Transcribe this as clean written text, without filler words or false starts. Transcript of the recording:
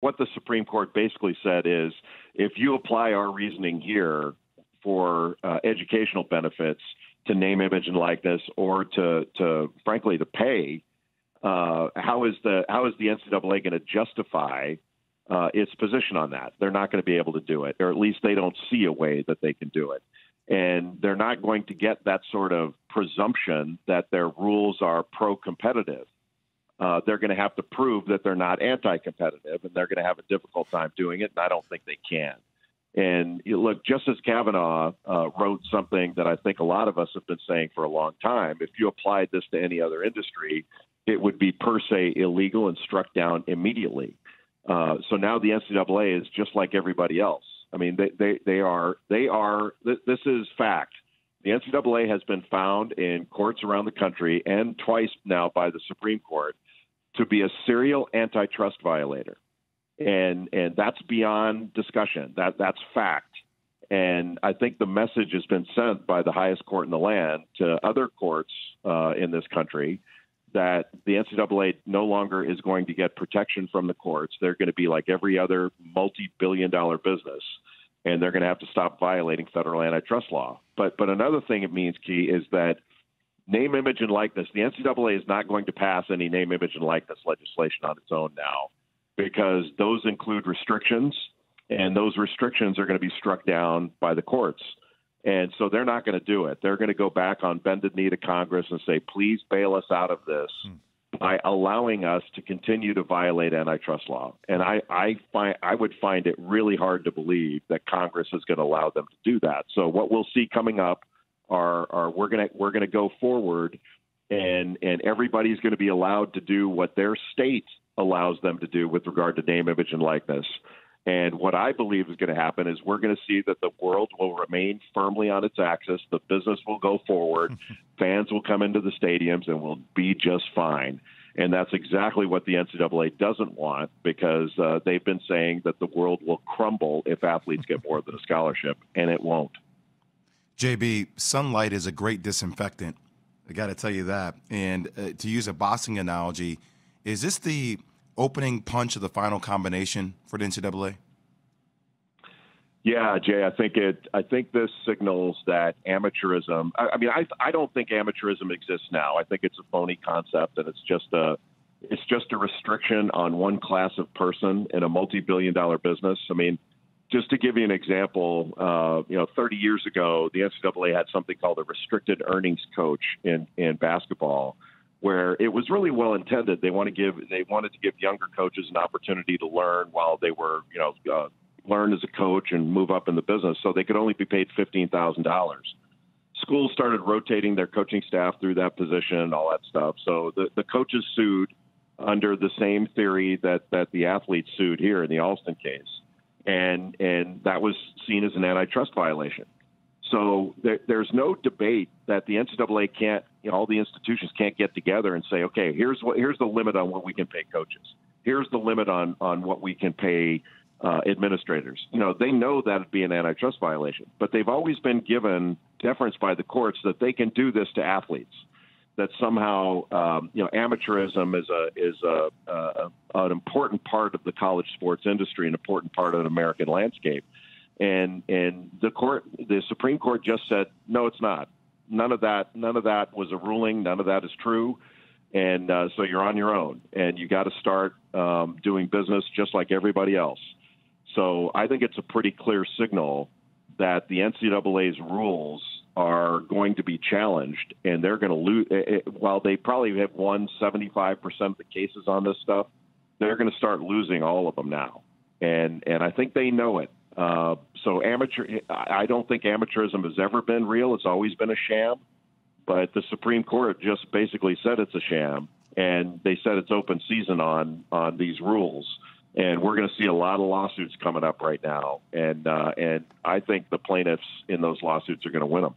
what the Supreme Court basically said is, if you apply our reasoning here for educational benefits to name, image, and likeness, or to frankly, to pay, how is the NCAA going to justify its position on that? They're not going to be able to do it, or at least they don't see a way that they can do it. And they're not going to get that sort of presumption that their rules are pro-competitive. They're going to have to prove that they're not anti-competitive, and they're going to have a difficult time doing it, and I don't think they can. And look, Justice Kavanaugh wrote something that I think a lot of us have been saying for a long time. If you applied this to any other industry, it would be per se illegal and struck down immediately. So now the NCAA is just like everybody else. I mean, this is fact. The NCAA has been found in courts around the country and twice now by the Supreme Court to be a serial antitrust violator. And that's beyond discussion. That's fact. And I think the message has been sent by the highest court in the land to other courts in this country that the NCAA no longer is going to get protection from the courts. They're going to be like every other multi-billion-dollar business, and they're going to have to stop violating federal antitrust law. But another thing it means, Key, is that name, image, and likeness, the NCAA is not going to pass any name, image, and likeness legislation on its own now, because those include restrictions, and those restrictions are going to be struck down by the courts. And so they're not going to do it. They're going to go back on bended knee to Congress and say, please bail us out of this by allowing us to continue to violate antitrust law. And I would find it really hard to believe that Congress is going to allow them to do that. So what we'll see coming up are we're going to go forward, and everybody's going to be allowed to do what their state allows them to do with regard to name, image, and likeness. And what I believe is going to happen is we're going to see that the world will remain firmly on its axis. The business will go forward. Fans will come into the stadiums, and we'll be just fine. And that's exactly what the NCAA doesn't want, because they've been saying that the world will crumble if athletes get more than a scholarship, and it won't. JB, sunlight is a great disinfectant. I got to tell you that. And to use a boxing analogy, is this the opening punch of the final combination for the NCAA? Yeah, Jay, I think this signals that amateurism. I mean, I don't think amateurism exists now. I think it's a phony concept, and it's just a restriction on one class of person in a multi-billion-dollar business. I mean, just to give you an example, 30 years ago, the NCAA had something called a restricted earnings coach in basketball, where it was really well intended. They wanted to give younger coaches an opportunity to learn while they were, learn as a coach and move up in the business. So they could only be paid $15,000. Schools started rotating their coaching staff through that position and all that stuff. So the coaches sued under the same theory that the athletes sued here in the Alston case, and that was seen as an antitrust violation. So there's no debate that the NCAA can't, all the institutions can't get together and say, okay, here's the limit on what we can pay coaches. Here's the limit on what we can pay administrators. They know that it'd be an antitrust violation, but they've always been given deference by the courts that they can do this to athletes. That somehow, amateurism is an important part of the college sports industry, an important part of an American landscape. And the Supreme Court just said, no, it's not. None of that was a ruling. None of that is true. And so you're on your own, and you got to start doing business just like everybody else. So I think it's a pretty clear signal that the NCAA's rules are going to be challenged, and they're going to lose. While they probably have won 75% of the cases on this stuff, they're going to start losing all of them now. And I think they know it. So I don't think amateurism has ever been real. It's always been a sham, but the Supreme Court just basically said it's a sham, and they said it's open season on these rules. And we're going to see a lot of lawsuits coming up right now. And I think the plaintiffs in those lawsuits are going to win them.